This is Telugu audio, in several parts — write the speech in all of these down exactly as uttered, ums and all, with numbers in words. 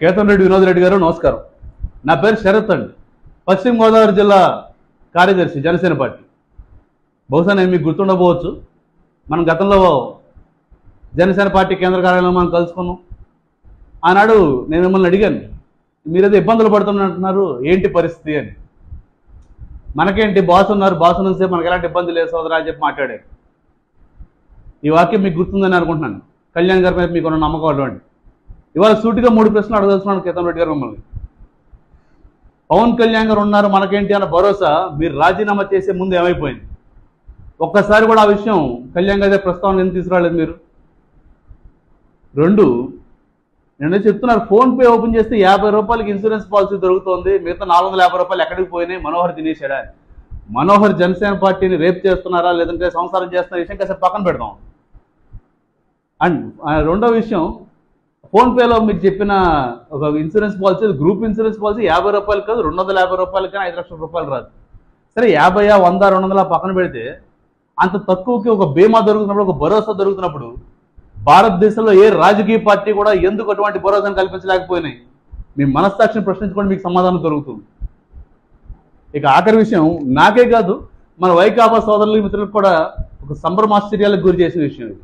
కేతన్ రెడ్డి వినోద్ రెడ్డి గారు నమస్కారం. నా పేరు శరత్ అండి. పశ్చిమ గోదావరి జిల్లా కార్యదర్శి జనసేన పార్టీ. బహుశా నేను మీకు గుర్తుండబోవచ్చు. మనం గతంలో జనసేన పార్టీ కేంద్ర కార్యాలయంలో మనం కలుసుకున్నాం. ఆనాడు నేను మిమ్మల్ని అడిగాను, మీరేదో ఇబ్బందులు పడుతున్నట్టున్నారు, ఏంటి పరిస్థితి అని. మనకేంటి బాస్ ఉన్నారు, బాస్ ఉన్నసే మనకు ఎలాంటి ఇబ్బంది లేదు సోదరా అని చెప్పి మాట్లాడారు. ఈ వాక్యం మీకు గుర్తుందని అనుకుంటున్నాను. కళ్యాణ్ గారి మీద మీకున్న నమ్మకం అటువంటి. ఇవాళ సూటిగా మూడు ప్రశ్నలు అడగదలుచున్నాను కేతన్ రెడ్డి గారు మిమ్మల్ని. పవన్ కళ్యాణ్ గారు ఉన్నారు మనకేంటి అన్న భరోసా మీరు రాజీనామా చేసే ముందు ఏమైపోయింది? ఒక్కసారి కూడా ఆ విషయం కళ్యాణ్ గారి ప్రస్తావన ఎందుకు తీసుకురాలేదు మీరు? రెండు, నేను చెప్తున్నారు, ఫోన్పే ఓపెన్ చేస్తే యాభై రూపాయలకి ఇన్సూరెన్స్ పాలసీ దొరుకుతుంది, మిగతా నాలుగు వందల యాభై రూపాయలు ఎక్కడికి పోయినాయి, మనోహర్ తినేసాడా? మనోహర్ జనసేన పార్టీని రేప్ చేస్తున్నారా లేదంటే సంసారం చేస్తున్న విషయం కాసేపు పక్కన పెడదాం. అండ్ రెండో విషయం, ఫోన్పేలో మీరు చెప్పిన ఒక insurance policy, group insurance policy యాభై రూపాయలు కాదు, రెండు వందల యాభై రూపాయలు కానీ ఐదు లక్షల రూపాయలు రాదు. సరే, యాభై వంద రెండు వందల పక్కన పెడితే అంత తక్కువకి ఒక బీమా దొరుకుతున్నప్పుడు, ఒక భరోసా దొరుకుతున్నప్పుడు భారతదేశంలో ఏ రాజకీయ పార్టీ కూడా ఎందుకు అటువంటి భరోసాను కల్పించలేకపోయినాయి? మీ మనస్సాక్షిని ప్రశ్నించుకోండి, మీకు సమాధానం దొరుకుతుంది. ఇక ఆఖరి విషయం, నాకే కాదు మన వైకాపా సోదరులు మిత్రులకు కూడా ఒక సంభ్రమాశ్చర్యాలకు గురి చేసిన విషయం ఇది.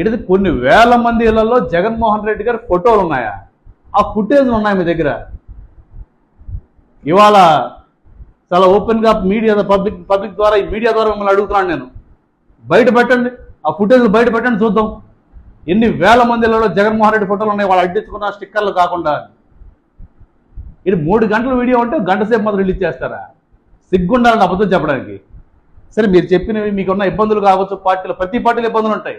ఇటు కొన్ని వేల మంది ఇళ్లలో జగన్మోహన్ రెడ్డి గారి ఫోటోలు ఉన్నాయా? ఆ ఫుటేజ్లు ఉన్నాయా మీ దగ్గర? ఇవాళ చాలా ఓపెన్గా మీడియా పబ్లిక్ పబ్లిక్ ద్వారా ఈ మీడియా ద్వారా మిమ్మల్ని అడుగుతున్నాను నేను, బయట పెట్టండి ఆ ఫుటేజ్లు, బయట పెట్టండి చూద్దాం ఎన్ని వేల మంది ఇళ్లలో జగన్మోహన్ రెడ్డి ఫోటోలు ఉన్నాయి, వాళ్ళు అడ్డించుకున్న స్టిక్కర్లు కాకుండా. ఇది మూడు గంటల వీడియో అంటే గంట సేపు మాత్రం రిలీజ్ చేస్తారా? సిగ్గుండాలని అబద్ధం చెప్పడానికి. సరే, మీరు చెప్పినవి మీకున్న ఇబ్బందులు కావచ్చు, పార్టీలో ప్రతి పార్టీలో ఇబ్బందులు ఉంటాయి.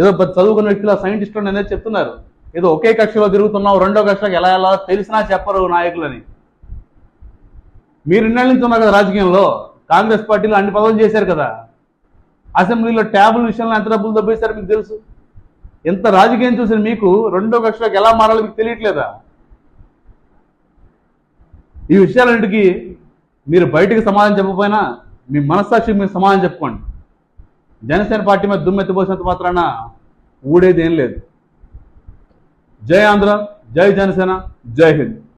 ఏదో చదువుకున్న వ్యక్తుల సైంటిస్టులు అనేది చెప్తున్నారు, ఏదో ఒకే కక్షలో తిరుగుతున్నావు, రెండో కక్షలకు ఎలా ఎలా తెలిసినా చెప్పరు నాయకులని. మీరు ఇన్నాళ్ళ నుంచి ఉన్నారు కదా రాజకీయంలో, కాంగ్రెస్ పార్టీలో అన్ని పదవులు చేశారు కదా, అసెంబ్లీలో ట్యాబుల విషయంలో ఎంత డబ్బులు దబ్బేశారు మీకు తెలుసు. ఎంత రాజకీయం చూసిన మీకు రెండో కక్షలకు ఎలా మారాలో మీకు తెలియట్లేదా? ఈ విషయాలన్నింటికి మీరు బయటకు సమాధానం చెప్పకపోయినా మీ మనస్సాక్షి మీరు సమాధానం చెప్పుకోండి. జనసేన పార్టీ మీద దుమ్మెత్తిపోసినంత మాత్రాన ఊడేది ఏం లేదు. జై ఆంధ్ర, జై జనసేన, జై హింద్.